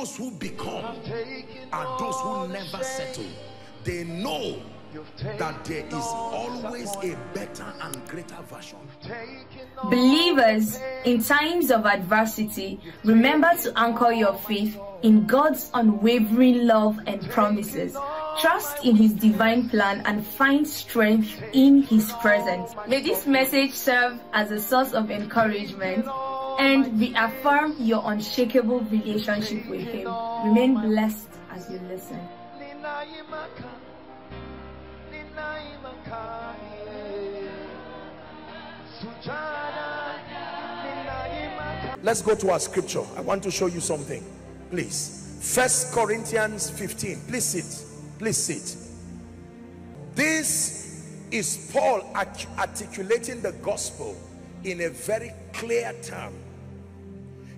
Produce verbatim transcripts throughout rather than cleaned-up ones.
Those who become are those who never settle. They know that there is always a better and greater version. Believers, in times of adversity, remember to anchor your faith in God's unwavering love and promises. Trust in His divine plan and find strength in His presence. May this message serve as a source of encouragement and reaffirm your unshakable relationship with Him. Remain blessed as you listen. Let's go to our scripture. I want to show you something, please. First Corinthians fifteen. Please sit. Please sit. This is Paul articulating the gospel in a very clear term.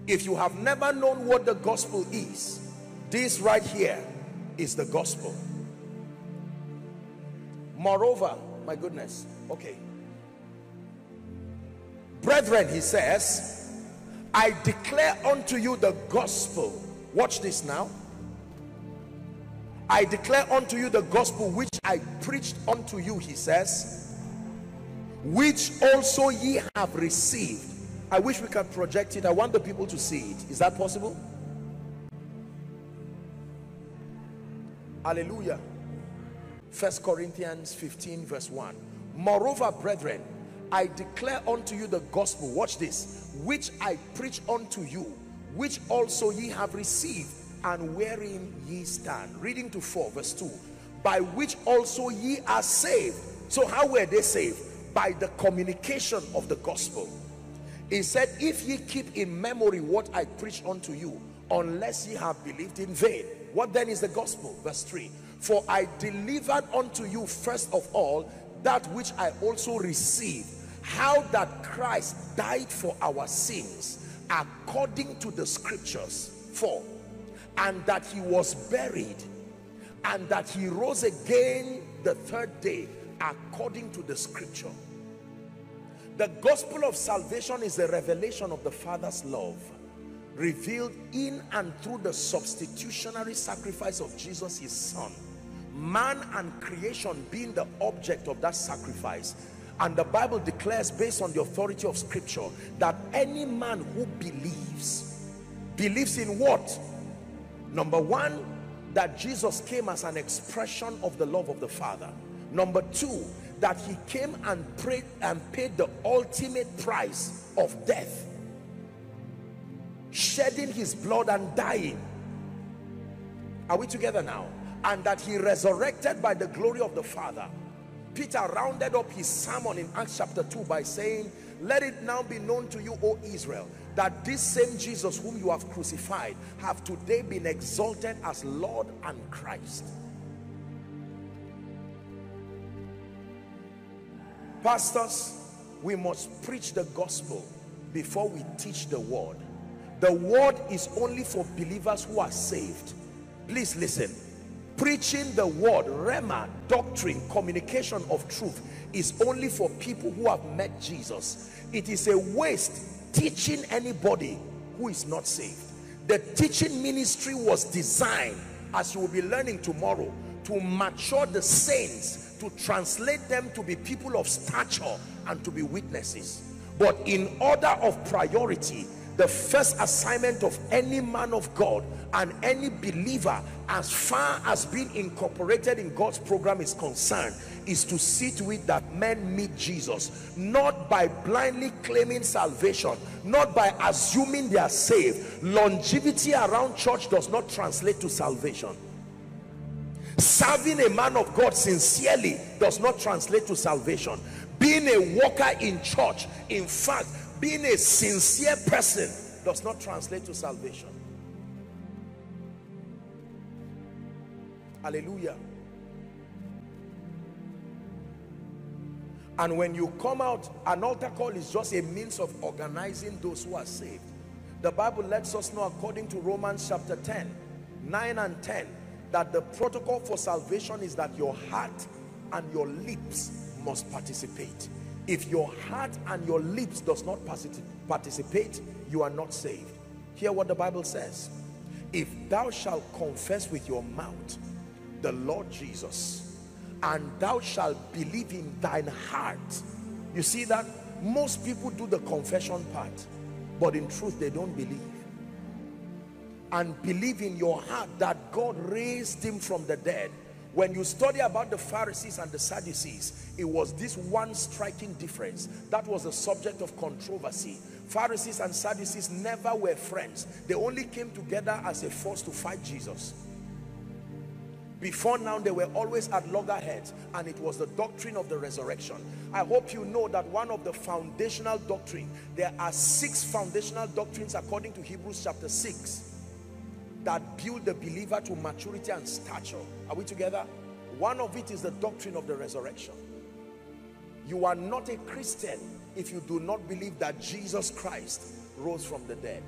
If you have never known what the gospel is, this right here is the gospel. Moreover, my goodness, okay. Brethren, he says, I declare unto you the gospel. Watch this now. I declare unto you the gospel which I preached unto you, he says, which also ye have received. I wish we could project it. I want the people to see it. Is that possible? Hallelujah. First Corinthians fifteen verse one. Moreover, brethren, I declare unto you the gospel, watch this, which I preach unto you, which also ye have received, and wherein ye stand. Reading to four verse two. By which also ye are saved. So how were they saved? By the communication of the gospel. He said, if ye keep in memory what I preach unto you, unless ye have believed in vain. What then is the gospel? Verse three. For I delivered unto you first of all that which I also received, how that Christ died for our sins according to the scriptures. Four. And that he was buried, and that he rose again the third day according to the scripture. The gospel of salvation is the revelation of the Father's love, revealed in and through the substitutionary sacrifice of Jesus his son, man and creation being the object of that sacrifice. And the Bible declares, based on the authority of scripture, that any man who believes believes in what? Number one, that Jesus came as an expression of the love of the Father. Number two, that he came and prayed and paid the ultimate price of death, shedding his blood and dying. Are we together now? And that he resurrected by the glory of the Father. Peter rounded up his sermon in Acts chapter two by saying, let it now be known to you, O Israel, that this same Jesus whom you have crucified have today been exalted as Lord and Christ. Pastors, we must preach the gospel before we teach the word. The word is only for believers who are saved. Please listen. Preaching the word, rhema, doctrine, communication of truth, is only for people who have met Jesus. It is a waste teaching anybody who is not saved. The teaching ministry was designed, as you will be learning tomorrow, to mature the saints, to translate them to be people of stature and to be witnesses. But in order of priority, the first assignment of any man of God and any believer, as far as being incorporated in God's program is concerned, is to see to it that men meet Jesus, not by blindly claiming salvation, not by assuming they are saved. Longevity around church does not translate to salvation. Serving a man of God sincerely does not translate to salvation. Being a worker in church, in fact, being a sincere person, does not translate to salvation. Hallelujah. And when you come out, an altar call is just a means of organizing those who are saved. The Bible lets us know, according to Romans chapter ten, nine and ten, that the protocol for salvation is that your heart and your lips must participate. If your heart and your lips does not participate, you are not saved. Hear what the Bible says. if thou shalt confess with your mouth the Lord Jesus and thou shalt believe in thine heart. You see that most people do the confession part, but in truth they don't believe. And believe in your heart that God raised him from the dead. When you study about the Pharisees and the Sadducees, it was this one striking difference. That was the subject of controversy. Pharisees and Sadducees never were friends. They only came together as a force to fight Jesus. Before now, they were always at loggerheads, and it was the doctrine of the resurrection. I hope you know that one of the foundational doctrine, there are six foundational doctrines according to Hebrews chapter six, that build the believer to maturity and stature. Are we together? One of it is the doctrine of the resurrection. You are not a Christian if you do not believe that Jesus Christ rose from the dead,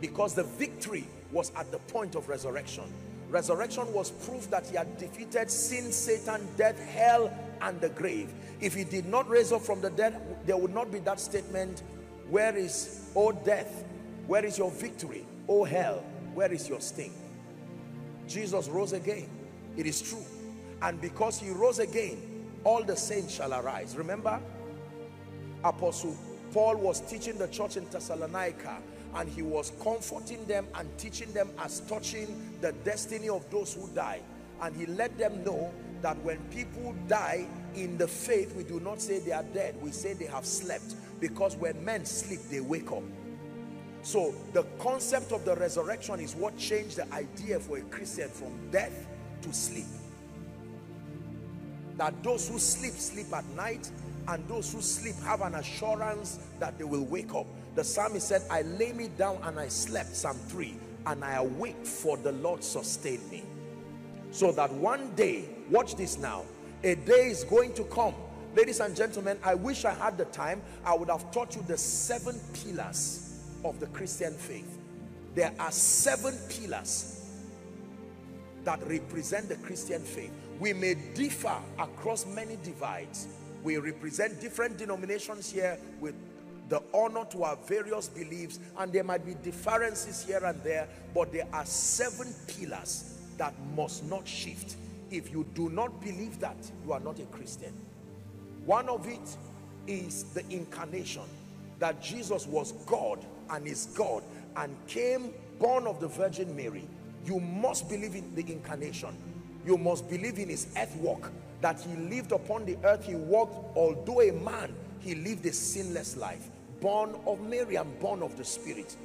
because the victory was at the point of resurrection. Resurrection was proof that he had defeated sin, Satan, death, hell, and the grave. If he did not raise up from the dead, there would not be that statement, where is, oh death, where is your victory? Oh hell, where is your sting? Jesus rose again, it is true. And because he rose again, all the saints shall arise. Remember, Apostle Paul was teaching the church in Thessalonica, and he was comforting them and teaching them as touching the destiny of those who die. And he let them know that when people die in the faith, we do not say they are dead, we say they have slept, because when men sleep, they wake up. So the concept of the resurrection is what changed the idea for a Christian from death to sleep. That those who sleep, sleep at night, and those who sleep have an assurance that they will wake up. The psalmist said, I lay me down and I slept, Psalm three, and I awake for the Lord sustained me. So that one day, watch this now, a day is going to come. Ladies and gentlemen, I wish I had the time, I would have taught you the seven pillars of the Christian faith. There are seven pillars that represent the Christian faith. We may differ across many divides. We represent different denominations here with the honor to our various beliefs, and there might be differences here and there, but there are seven pillars that must not shift. If you do not believe that, you are not a Christian. One of it is the incarnation, that Jesus was God and is God and came born of the Virgin Mary. You must believe in the incarnation. You must believe in his earth walk, that he lived upon the earth. He walked, although a man, he lived a sinless life, born of Mary and born of the Spirit.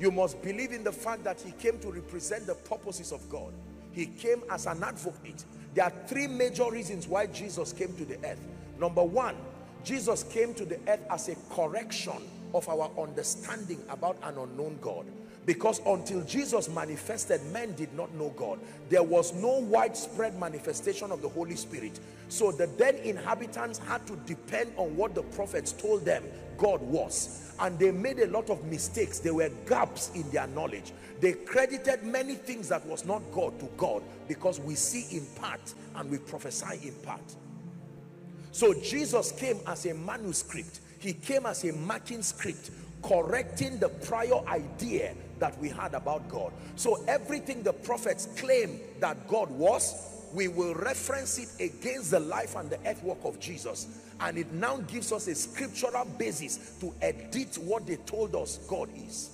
You must believe in the fact that he came to represent the purposes of God. He came as an advocate. There are three major reasons why Jesus came to the earth. Number one, Jesus came to the earth as a correction of our understanding about an unknown God. Because until Jesus manifested, men did not know God. There was no widespread manifestation of the Holy Spirit. So the then inhabitants had to depend on what the prophets told them God was. And they made a lot of mistakes. There were gaps in their knowledge. They credited many things that was not God to God, because we see in part and we prophesy in part. So Jesus came as a manuscript. He came as a marking script, correcting the prior idea that we had about God. So everything the prophets claimed that God was, we will reference it against the life and the earthwork of Jesus. And it now gives us a scriptural basis to edit what they told us God is.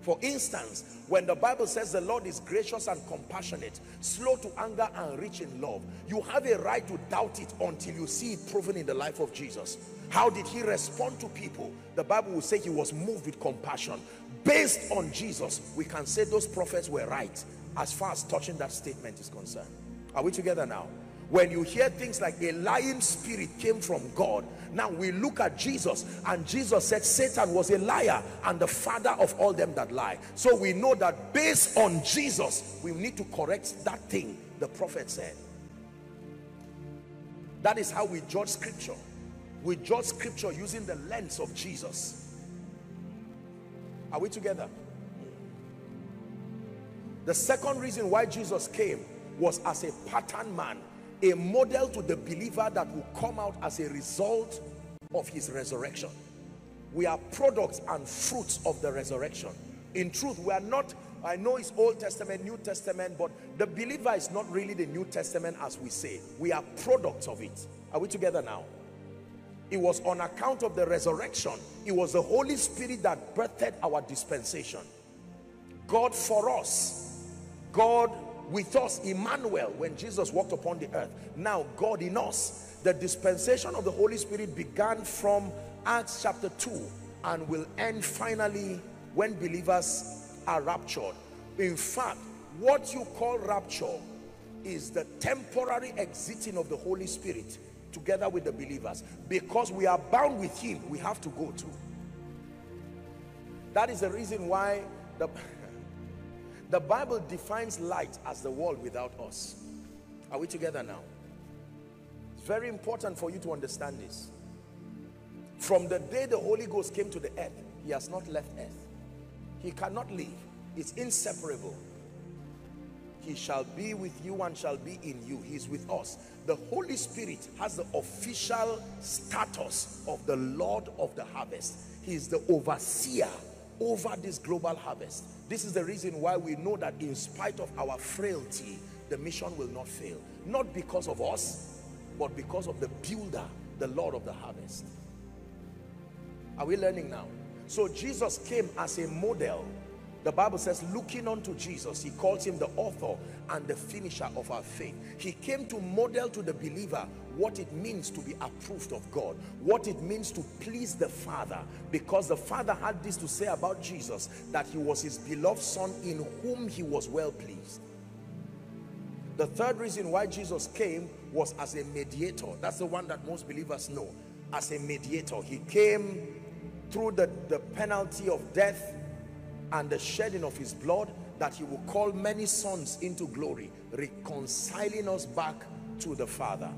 For instance, when the Bible says the Lord is gracious and compassionate, slow to anger and rich in love, you have a right to doubt it until you see it proven in the life of Jesus. How did he respond to people? The Bible will say he was moved with compassion. Based on Jesus, we can say those prophets were right as far as touching that statement is concerned. Are we together now? When you hear things like a lying spirit came from God, now we look at Jesus, and Jesus said Satan was a liar and the father of all them that lie. So we know that based on Jesus, we need to correct that thing the prophet said. That is how we judge scripture. We judge scripture using the lens of Jesus. Are we together? The second reason why Jesus came was as a pattern man, a model to the believer that will come out as a result of his resurrection. We are products and fruits of the resurrection. In truth, we are not, I know it's Old Testament, New Testament, but the believer is not really the New Testament as we say. We are products of it. Are we together now? It was on account of the resurrection. It was the Holy Spirit that birthed our dispensation. God for us, God with us, Emmanuel, when Jesus walked upon the earth. Now God in us. The dispensation of the Holy Spirit began from Acts chapter two and will end finally when believers are raptured. In fact, what you call rapture is the temporary exiting of the Holy Spirit together with the believers, because we are bound with him. We have to go to that is the reason why the the Bible defines light as the world without us. Are we together now? It's very important for you to understand this. From the day the Holy Ghost came to the earth, he has not left earth. He cannot leave. It's inseparable. He shall be with you and shall be in you. He is with us. The Holy Spirit has the official status of the Lord of the harvest. He is the overseer over this global harvest. This is the reason why we know that in spite of our frailty, the mission will not fail. Not because of us, but because of the builder, the Lord of the harvest. Are we learning now? So Jesus came as a model. The Bible says, looking unto Jesus, he calls him the author and the finisher of our faith. He came to model to the believer what it means to be approved of God, what it means to please the Father, because the Father had this to say about Jesus, that he was his beloved Son in whom he was well pleased. The third reason why Jesus came was as a mediator. That's the one that most believers know, as a mediator. He came through the, the penalty of death and the shedding of his blood, that he will call many sons into glory, reconciling us back to the Father.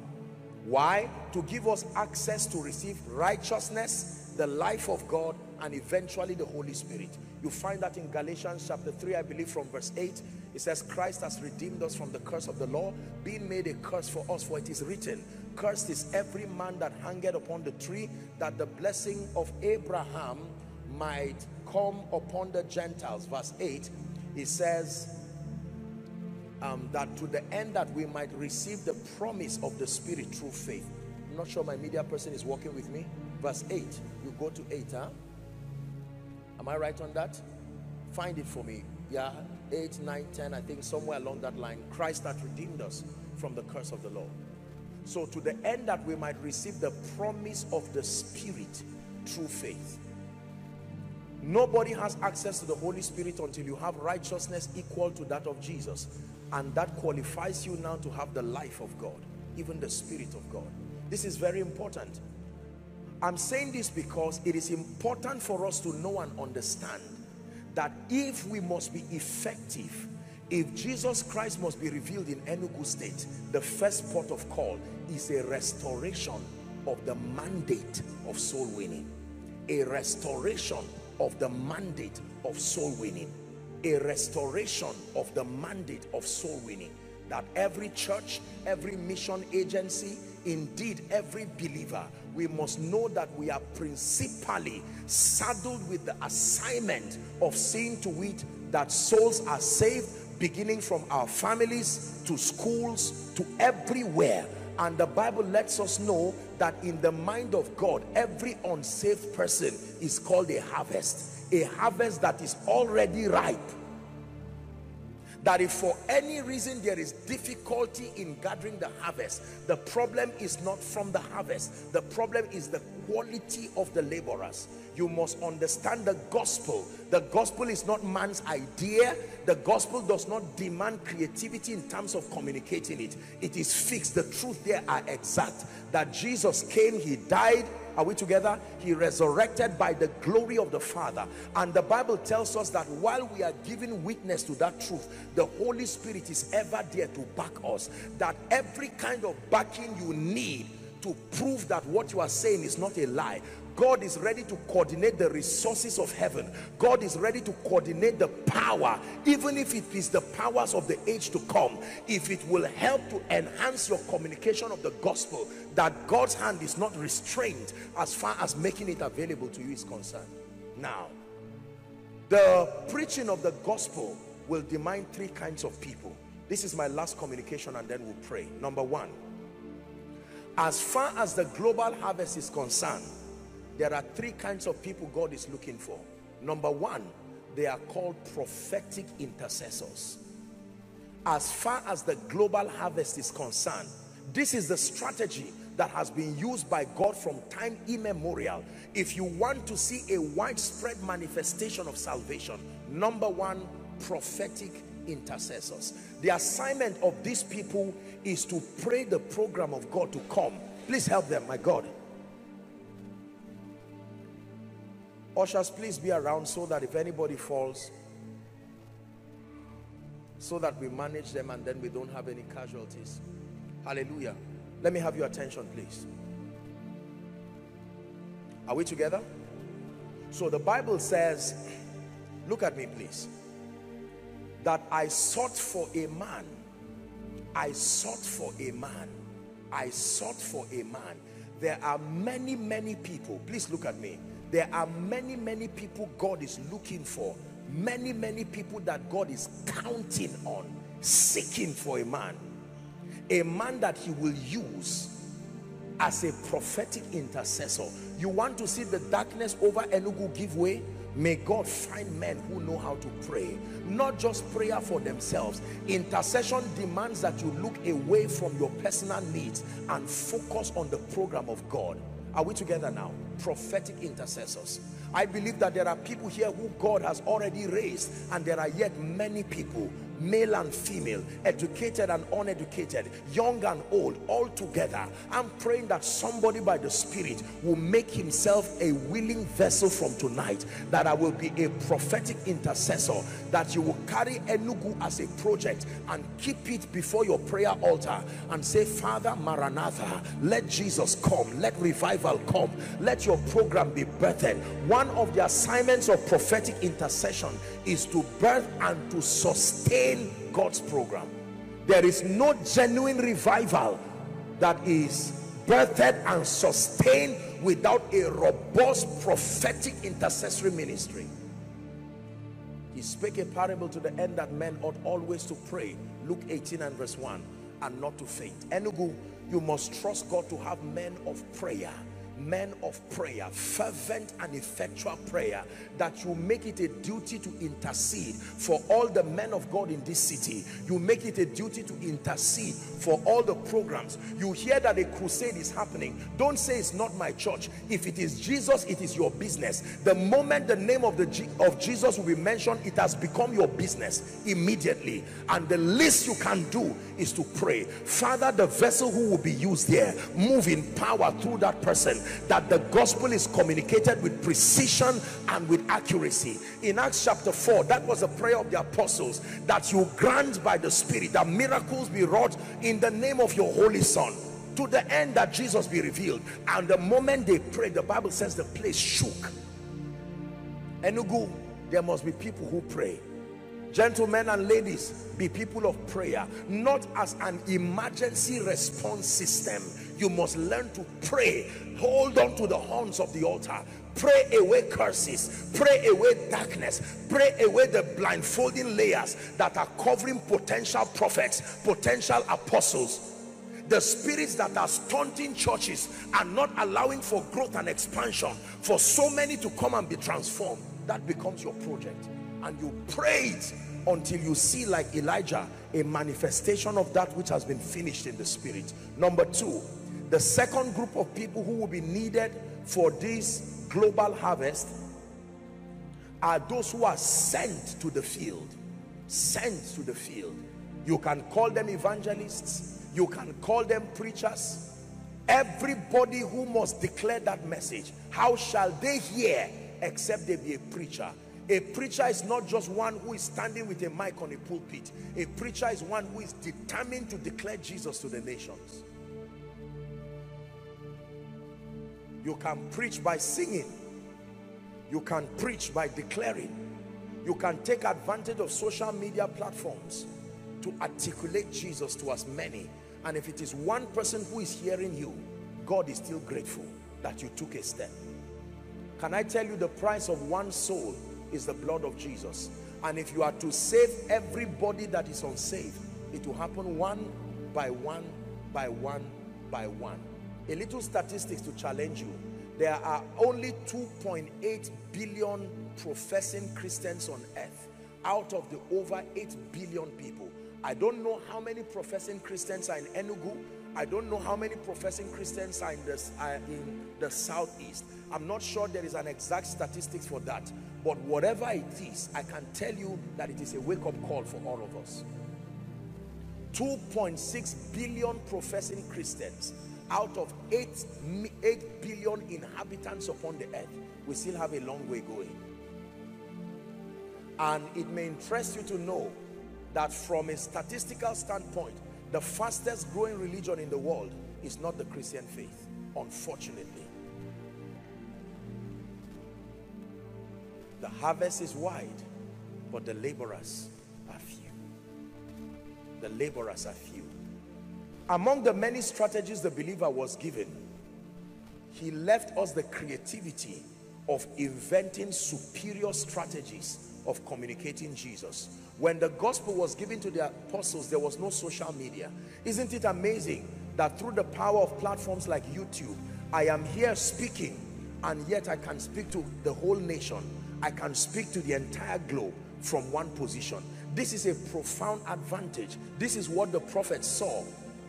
Why? To give us access to receive righteousness, the life of God, and eventually the Holy Spirit. You find that in Galatians chapter three, I believe from verse eight, it says, Christ has redeemed us from the curse of the law, being made a curse for us, for it is written, cursed is every man that hangeth upon the tree, that the blessing of Abraham might come upon the Gentiles. Verse eight, it says um, that to the end that we might receive the promise of the Spirit through faith. I'm not sure my media person is working with me. Verse eight, you go to eight, huh? Am I right on that? Find it for me. Yeah, eight, nine, ten, I think somewhere along that line. Christ that redeemed us from the curse of the law. So to the end that we might receive the promise of the Spirit through faith. Nobody has access to the Holy Spirit until you have righteousness equal to that of Jesus, and that qualifies you now to have the life of God, even the Spirit of God. This is very important. I'm saying this because it is important for us to know and understand that if we must be effective, if Jesus Christ must be revealed in Enugu State, the first port of call is a restoration of the mandate of soul winning, a restoration of the mandate of soul winning, a restoration of the mandate of soul winning, that every church, every mission agency, indeed every believer, we must know that we are principally saddled with the assignment of seeing to it that souls are saved, beginning from our families to schools to everywhere. And the Bible lets us know that in the mind of God, every unsaved person is called a harvest, a harvest that is already ripe. That if for any reason there is difficulty in gathering the harvest, the problem is not from the harvest. The problem is the quality of the laborers. You must understand the gospel. The gospel is not man's idea. The gospel does not demand creativity in terms of communicating it. It is fixed. The truth there are exact. That Jesus came, he died. Are we together? He resurrected by the glory of the Father. And the Bible tells us that while we are giving witness to that truth, the Holy Spirit is ever there to back us. That every kind of backing you need to prove that what you are saying is not a lie. God is ready to coordinate the resources of heaven. God is ready to coordinate the power, even if it is the powers of the age to come, if it will help to enhance your communication of the gospel, that God's hand is not restrained as far as making it available to you is concerned. Now, The preaching of the gospel will demand three kinds of people. This is my last communication and then we'll pray. Number one, as far as the global harvest is concerned, there are three kinds of people God is looking for. Number one, they are called prophetic intercessors. As far as the global harvest is concerned, this is the strategy that has been used by God from time immemorial. If you want to see a widespread manifestation of salvation, number one, prophetic intercessors. The assignment of these people is to pray the program of God to come. Please help them, my God. Ushers, please be around so that if anybody falls, so that we manage them and then we don't have any casualties. Hallelujah. Let me have your attention, please. Are we together? So the Bible says, look at me, please. That I sought for a man. I sought for a man. I sought for a man. There are many, many people. Please look at me. There are many, many people God is looking for. Many, many people that God is counting on, seeking for a man. A man that he will use as a prophetic intercessor. You want to see the darkness over Enugu give way? May God find men who know how to pray. Not just prayer for themselves. Intercession demands that you look away from your personal needs and focus on the program of God. Are we together now? Prophetic intercessors. I believe that there are people here who God has already raised, and there are yet many people, male and female, educated and uneducated, young and old, all together. I'm praying that somebody by the Spirit will make himself a willing vessel from tonight, that I will be a prophetic intercessor, that you will carry Enugu as a project and keep it before your prayer altar and say, Father Maranatha, let Jesus come, let revival come, let your program be birthed. One of the assignments of prophetic intercession is to birth and to sustain God's program. There is no genuine revival that is birthed and sustained without a robust prophetic intercessory ministry. He spake a parable to the end that men ought always to pray, Luke eighteen and verse one, and not to faint. Enugu, you must trust God to have men of prayer. Men of prayer, fervent and effectual prayer, that you make it a duty to intercede for all the men of God in this city. You make it a duty to intercede for all the programs. You hear that a crusade is happening. Don't say it's not my church. If it is Jesus, it is your business. The moment the name of, the G of Jesus will be mentioned, it has become your business immediately. And the least you can do is to pray. Father, the vessel who will be used there, move in power through that person, that the gospel is communicated with precision and with accuracy. In Acts chapter four, that was a prayer of the apostles, that you grant by the Spirit that miracles be wrought in the name of your Holy Son, to the end that Jesus be revealed. And the moment they prayed, the Bible says the place shook. Enugu, there must be people who pray. Gentlemen and ladies, be people of prayer, not as an emergency response system. You must learn to pray. Hold on to the horns of the altar. Pray away curses. Pray away darkness. Pray away the blindfolding layers that are covering potential prophets, potential apostles. The spirits that are stunting churches and not allowing for growth and expansion, for so many to come and be transformed. That becomes your project. And you pray it until you see, like Elijah, a manifestation of that which has been finished in the Spirit. Number two, the second group of people who will be needed for this global harvest are those who are sent to the field. Sent to the field. You can call them evangelists. You can call them preachers. Everybody who must declare that message. How shall they hear except they be a preacher? A preacher is not just one who is standing with a mic on a pulpit. A preacher is one who is determined to declare Jesus to the nations. You can preach by singing. You can preach by declaring. You can take advantage of social media platforms to articulate Jesus to as many. And if it is one person who is hearing you, God is still grateful that you took a step. Can I tell you the price of one soul is the blood of Jesus. And if you are to save everybody that is unsaved, it will happen one by one by one by one. A little statistics to challenge you. There are only two point eight billion professing Christians on earth out of the over eight billion people. I don't know how many professing Christians are in Enugu. I don't know how many professing Christians are in, the, are in the southeast. I'm not sure there is an exact statistics for that. But whatever it is, I can tell you that it is a wake-up call for all of us. two point six billion professing Christians out of eight, eight billion inhabitants upon the earth. We still have a long way going. And it may interest you to know that from a statistical standpoint, the fastest growing religion in the world is not the Christian faith, unfortunately. The harvest is wide, but the laborers are few. The laborers are few. Among the many strategies the believer was given, he left us the creativity of inventing superior strategies of communicating Jesus. When the gospel was given to the apostles, there was no social media. Isn't it amazing that through the power of platforms like YouTube, I am here speaking, and yet I can speak to the whole nation. I can speak to the entire globe from one position. This is a profound advantage. This is what the prophet saw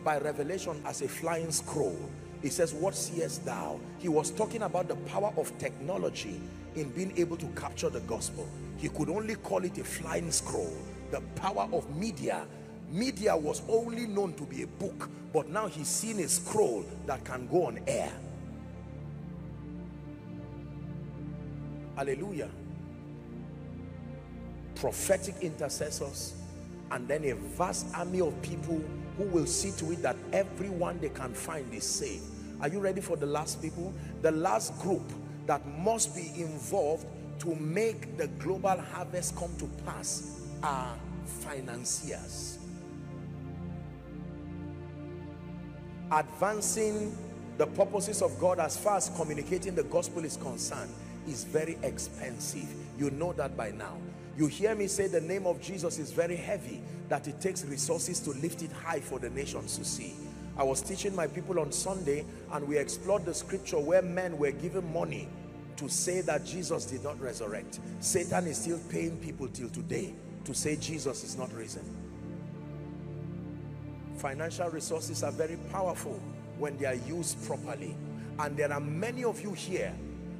by revelation as a flying scroll. He says, "What seest thou?" He was talking about the power of technology in being able to capture the gospel. He could only call it a flying scroll. The power of media. Media was only known to be a book, but now he's seen a scroll that can go on air. Hallelujah. Prophetic intercessors, and then a vast army of people who will see to it that everyone they can find is saved. Are you ready for the last people? The last group that must be involved to make the global harvest come to pass are financiers. Advancing the purposes of God as far as communicating the gospel is concerned is very expensive. You know that by now. You hear me say the name of Jesus is very heavy, that it takes resources to lift it high for the nations to see. I was teaching my people on Sunday, and we explored the scripture where men were given money to say that Jesus did not resurrect. Satan is still paying people till today to say Jesus is not risen. Financial resources are very powerful when they are used properly. And there are many of you here.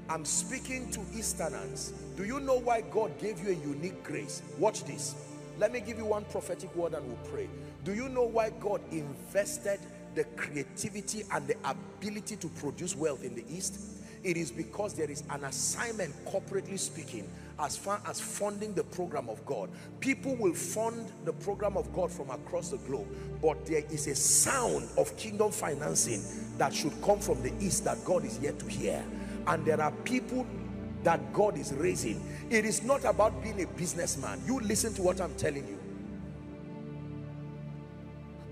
I'm speaking to Easterners. Do you know why God gave you a unique grace? Watch this. Let me give you one prophetic word and we'll pray. Do you know why God invested the creativity and the ability to produce wealth in the East? It is because there is an assignment, corporately speaking, as far as funding the program of God. People will fund the program of God from across the globe, but there is a sound of kingdom financing that should come from the East that God is yet to hear. And there are people that God is raising. It is not about being a businessman. You listen to what I'm telling you.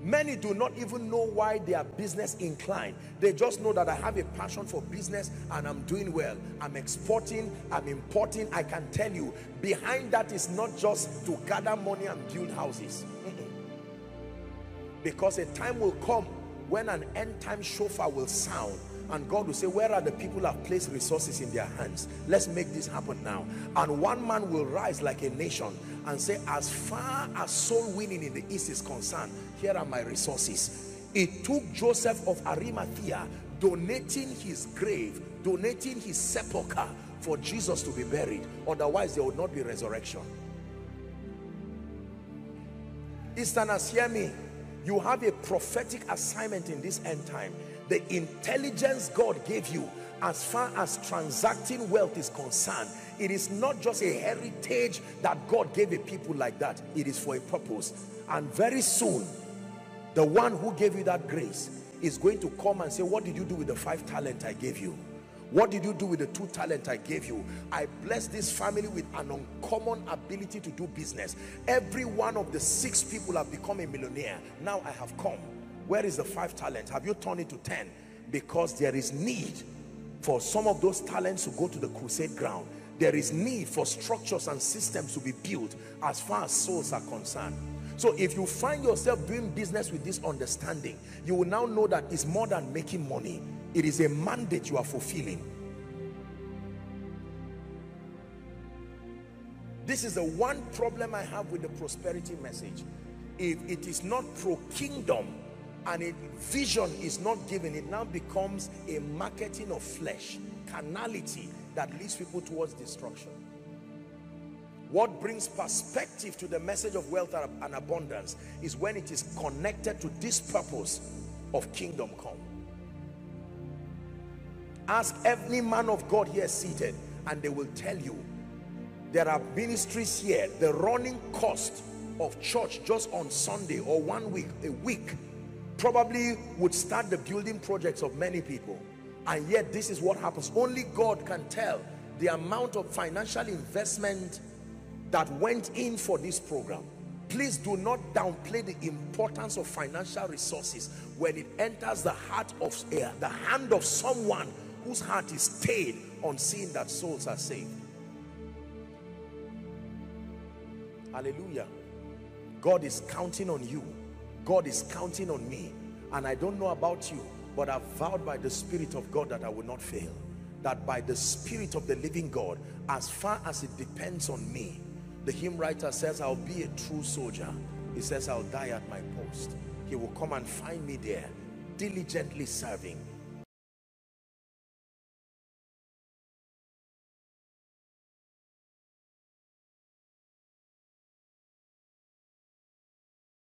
Many do not even know why they are business inclined. They just know that I have a passion for business and I'm doing well. I'm exporting, I'm importing. I can tell you, behind that is not just to gather money and build houses. Because a time will come when an end time shofar will sound. And God will say, where are the people who have placed resources in their hands? Let's make this happen now. And one man will rise like a nation and say, as far as soul winning in the East is concerned, here are my resources. It took Joseph of Arimathea donating his grave, donating his sepulchre for Jesus to be buried. Otherwise, there would not be resurrection. Easterners, hear me. You have a prophetic assignment in this end time. The intelligence God gave you as far as transacting wealth is concerned, it is not just a heritage that God gave a people like that. It is for a purpose. And very soon, the one who gave you that grace is going to come and say, what did you do with the five talent I gave you? What did you do with the two talent I gave you? I bless this family with an uncommon ability to do business. Every one of the six people have become a millionaire. Now I have come. Where is the five talents? Have you turned it to ten? Because there is need for some of those talents to go to the crusade ground. there is need for structures and systems to be built as far as souls are concerned. So if you find yourself doing business with this understanding, you will now know that it's more than making money. It is a mandate you are fulfilling. This is the one problem I have with the prosperity message. If it is not pro-kingdom and if vision is not given, it now becomes a marketing of flesh, carnality that leads people towards destruction. What brings perspective to the message of wealth and abundance is when it is connected to this purpose of kingdom come. Ask every man of God here seated and they will tell you there are ministries here, the running cost of church just on Sunday or one week, a week, probably would start the building projects of many people. And yet this is what happens. Only God can tell the amount of financial investment that went in for this program. Please do not downplay the importance of financial resources when it enters the heart of uh, the hand of someone whose heart is stayed on seeing that souls are saved. Hallelujah. God is counting on you. God is counting on me. And I don't know about you, but I've vowed by the Spirit of God that I will not fail. That by the Spirit of the living God, as far as it depends on me, the hymn writer says, I'll be a true soldier. He says, I'll die at my post. He will come and find me there, diligently serving.